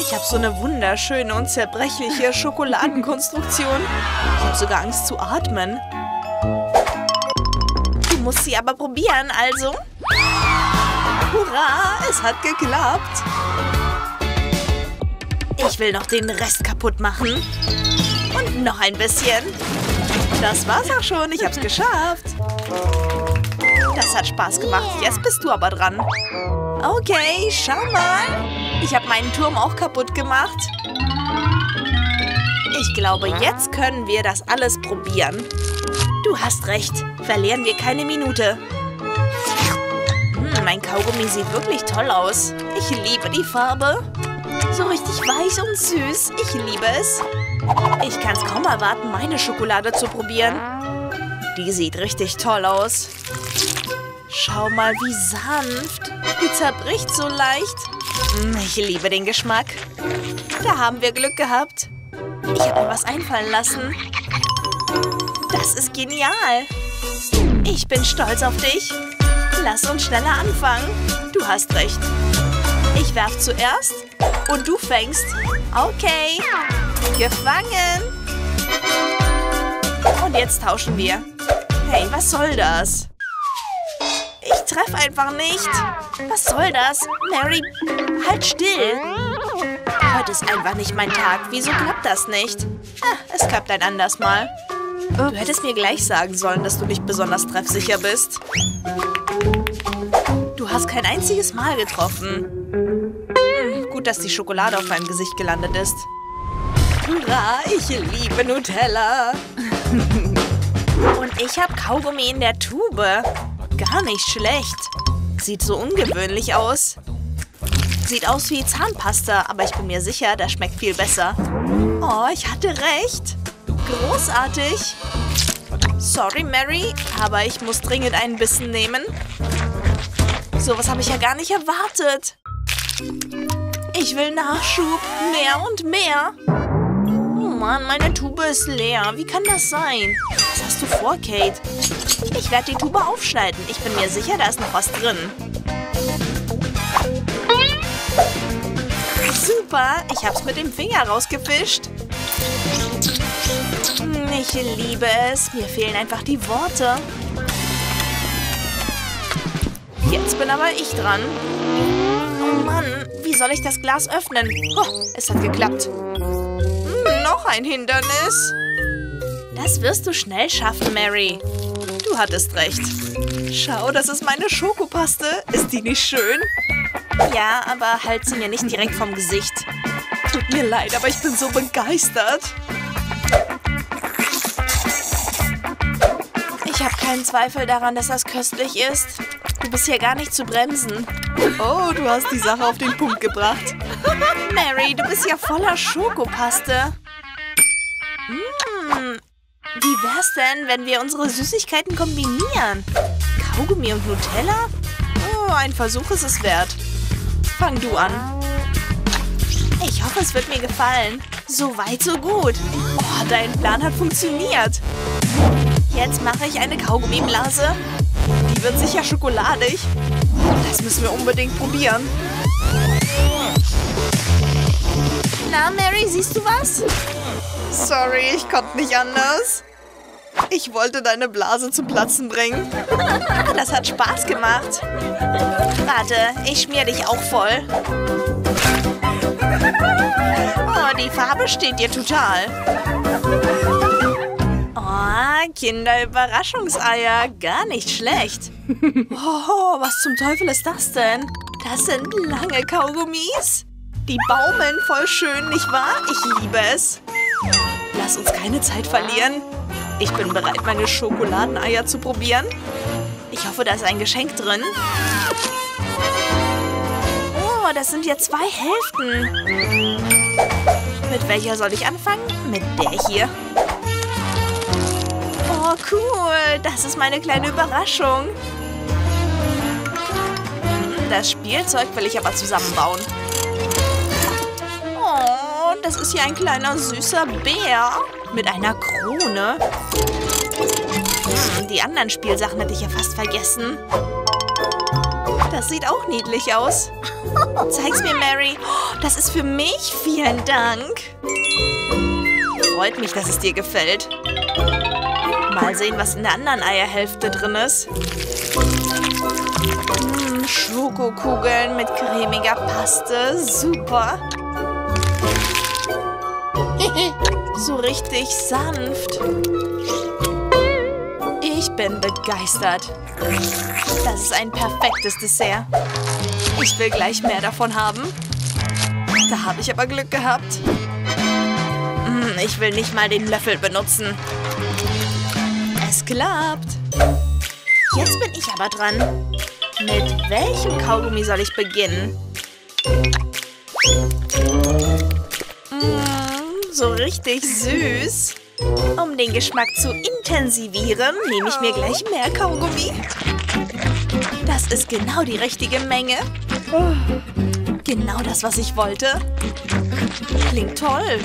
Ich habe so eine wunderschöne und zerbrechliche Schokoladenkonstruktion. Ich habe sogar Angst zu atmen. Du musst sie aber probieren, also. Hurra, es hat geklappt. Ich will noch den Rest kaputt machen. Und noch ein bisschen. Das war's auch schon, ich hab's geschafft. Das hat Spaß gemacht, jetzt bist du aber dran. Okay, schau mal. Ich habe meinen Turm auch kaputt gemacht. Ich glaube, jetzt können wir das alles probieren. Du hast recht, verlieren wir keine Minute. Hm, mein Kaugummi sieht wirklich toll aus. Ich liebe die Farbe. So richtig weich und süß, ich liebe es. Ich kann es kaum erwarten, meine Schokolade zu probieren. Die sieht richtig toll aus. Schau mal, wie sanft. Die zerbricht so leicht. Ich liebe den Geschmack. Da haben wir Glück gehabt. Ich habe mir was einfallen lassen. Das ist genial. Ich bin stolz auf dich. Lass uns schneller anfangen. Du hast recht. Ich werf zuerst und du fängst. Okay. Gefangen. Und jetzt tauschen wir. Hey, was soll das? Ich treffe einfach nicht. Was soll das? Mary, halt still. Heute ist einfach nicht mein Tag. Wieso klappt das nicht? Ah, es klappt ein anderes Mal. Du hättest mir gleich sagen sollen, dass du nicht besonders treffsicher bist. Du hast kein einziges Mal getroffen. Hm, gut, dass die Schokolade auf meinem Gesicht gelandet ist. Hurra, ich liebe Nutella. Und ich habe Kaugummi in der Tube. Gar nicht schlecht. Sieht so ungewöhnlich aus. Sieht aus wie Zahnpasta, aber ich bin mir sicher, das schmeckt viel besser. Oh, ich hatte recht. Großartig. Sorry, Mary, aber ich muss dringend einen Bissen nehmen. So was habe ich ja gar nicht erwartet. Ich will Nachschub. Mehr und mehr. Oh Mann, meine Tube ist leer. Wie kann das sein? Was hast du vor, Kate? Ich werde die Tube aufschneiden. Ich bin mir sicher, da ist noch was drin. Super, ich habe es mit dem Finger rausgefischt. Ich liebe es. Mir fehlen einfach die Worte. Jetzt bin aber ich dran. Oh Mann, wie soll ich das Glas öffnen? Oh, es hat geklappt. Hm, noch ein Hindernis. Das wirst du schnell schaffen, Mary. Du hattest recht. Schau, das ist meine Schokopaste. Ist die nicht schön? Ja, aber halt sie mir nicht direkt vom Gesicht. Tut mir leid, aber ich bin so begeistert. Ich habe keinen Zweifel daran, dass das köstlich ist. Du bist hier gar nicht zu bremsen. Oh, du hast die Sache auf den Punkt gebracht. Mary, du bist ja voller Schokopaste. Mmh. Wie wär's denn, wenn wir unsere Süßigkeiten kombinieren? Kaugummi und Nutella? Oh, ein Versuch ist es wert. Fang du an. Ich hoffe, es wird mir gefallen. So weit, so gut. Oh, dein Plan hat funktioniert. Jetzt mache ich eine Kaugummiblase. Die wird sicher schokoladig. Das müssen wir unbedingt probieren. Na, Mary, siehst du was? Sorry, ich konnte nicht anders. Ich wollte deine Blase zum Platzen bringen. Das hat Spaß gemacht. Warte, ich schmier dich auch voll. Oh, die Farbe steht dir total. Oh, Kinderüberraschungseier. Gar nicht schlecht. Oh, was zum Teufel ist das denn? Das sind lange Kaugummis. Die baumeln voll schön, nicht wahr? Ich liebe es. Lass uns keine Zeit verlieren. Ich bin bereit, meine Schokoladeneier zu probieren. Ich hoffe, da ist ein Geschenk drin. Oh, das sind ja zwei Hälften. Mit welcher soll ich anfangen? Mit der hier. Oh, cool. Das ist meine kleine Überraschung. Das Spielzeug will ich aber zusammenbauen. Oh, das ist hier ein kleiner süßer Bär. Mit einer Krone? Hm, die anderen Spielsachen hätte ich ja fast vergessen. Das sieht auch niedlich aus. Zeig's mir, Mary. Das ist für mich. Vielen Dank. Freut mich, dass es dir gefällt. Mal sehen, was in der anderen Eierhälfte drin ist. Hm, Schokokugeln mit cremiger Paste. Super. So richtig sanft. Ich bin begeistert. Das ist ein perfektes Dessert. Ich will gleich mehr davon haben. Da habe ich aber Glück gehabt. Ich will nicht mal den Löffel benutzen. Es klappt. Jetzt bin ich aber dran. Mit welchem Kaugummi soll ich beginnen? So richtig süß. Um den Geschmack zu intensivieren, nehme ich mir gleich mehr Kaugummi. Das ist genau die richtige Menge. Genau das, was ich wollte. Klingt toll.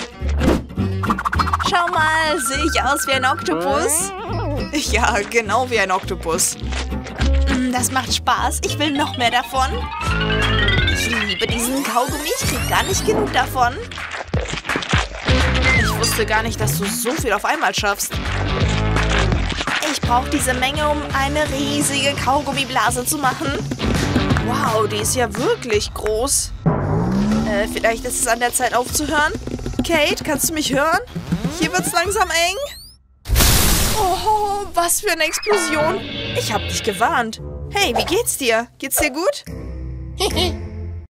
Schau mal, sehe ich aus wie ein Oktopus? Ja, genau wie ein Oktopus. Das macht Spaß. Ich will noch mehr davon. Ich liebe diesen Kaugummi. Ich kriege gar nicht genug davon. Ich wusste gar nicht, dass du so viel auf einmal schaffst. Ich brauche diese Menge, um eine riesige Kaugummiblase zu machen. Wow, die ist ja wirklich groß. Äh, vielleicht ist es an der Zeit aufzuhören. Kate, kannst du mich hören? Hier wird's langsam eng. Oh, was für eine Explosion. Ich habe dich gewarnt. Hey, wie geht's dir? Geht's dir gut?